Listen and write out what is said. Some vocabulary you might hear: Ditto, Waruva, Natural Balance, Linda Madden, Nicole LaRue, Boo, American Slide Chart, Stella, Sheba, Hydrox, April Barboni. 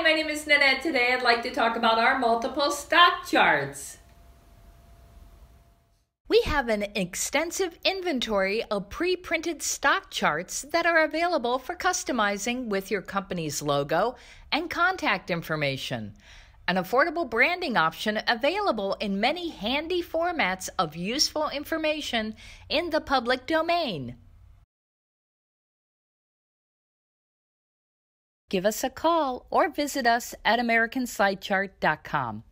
Hi, my name is Nanette. Today I'd like to talk about our multiple stock charts. We have an extensive inventory of pre-printed stock charts that are available for customizing with your company's logo and contact information. An affordable branding option available in many handy formats of useful information in the public domain. Give us a call or visit us at AmericanSlideChart.com.